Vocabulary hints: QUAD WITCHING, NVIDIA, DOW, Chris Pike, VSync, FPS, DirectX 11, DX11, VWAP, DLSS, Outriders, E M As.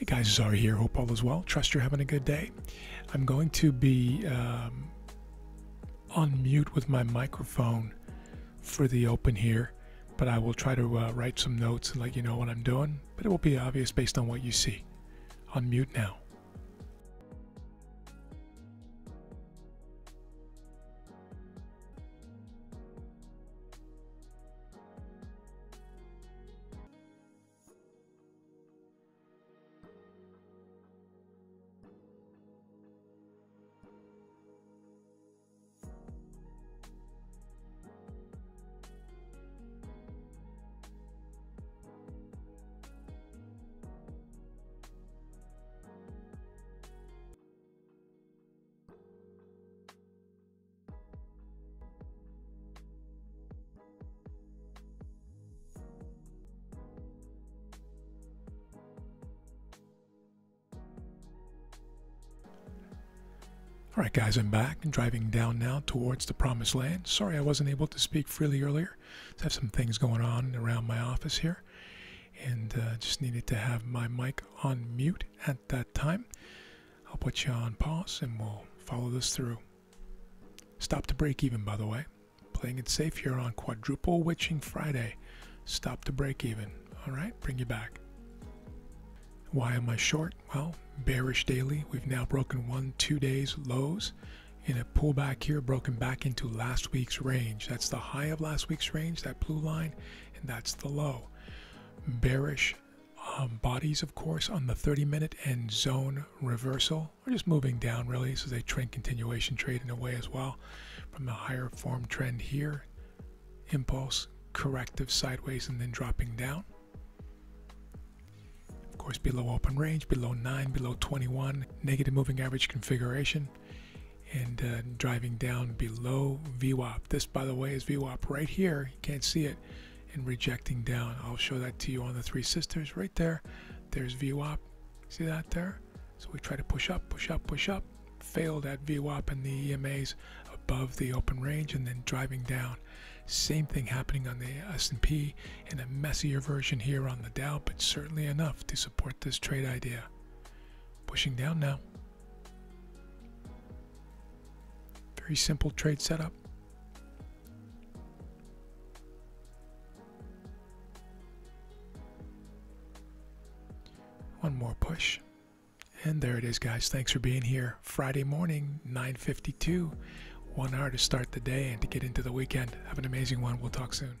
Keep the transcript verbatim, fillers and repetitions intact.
Hey guys, Czar here. Hope all is well. Trust you're having a good day. I'm going to be um, on mute with my microphone for the open here, but I will try to uh, write some notes and let you know what I'm doing, but it will be obvious based on what you see. On mute now. Alright guys, I'm back and driving down now towards the promised land. Sorry I wasn't able to speak freely earlier. I have some things going on around my office here, and uh, just needed to have my mic on mute at that time. I'll put you on pause and we'll follow this through. Stop to break even, by the way. Playing it safe here on Quadruple Witching Friday. Stop to break even. Alright, bring you back. Why am I short? Well, bearish daily. We've now broken one, two days lows in a pullback here, broken back into last week's range. That's the high of last week's range, that blue line, and that's the low. Bearish um, bodies, of course, on the thirty minute and zone reversal. We're just moving down, really. This is a trend continuation trade in a way as well. From the higher form trend here, impulse, corrective sideways, and then dropping down. Of course, below open range, below nine, below twenty-one, negative moving average configuration, and uh, driving down below V WAP. This, by the way, is V WAP right here. You can't see it. And rejecting down. I'll show that to you on the Three Sisters right there. There's V WAP. See that there? So we try to push up, push up, push up. Failed at V WAP and the E M As above the open range, and then driving down. Same thing happening on the S and P, and a messier version here on the Dow, but certainly enough to support this trade idea. Pushing down now. Very simple trade setup. One more push. And there it is, guys. Thanks for being here. Friday morning, nine fifty-two. One hour to start the day and to get into the weekend. Have an amazing one. We'll talk soon.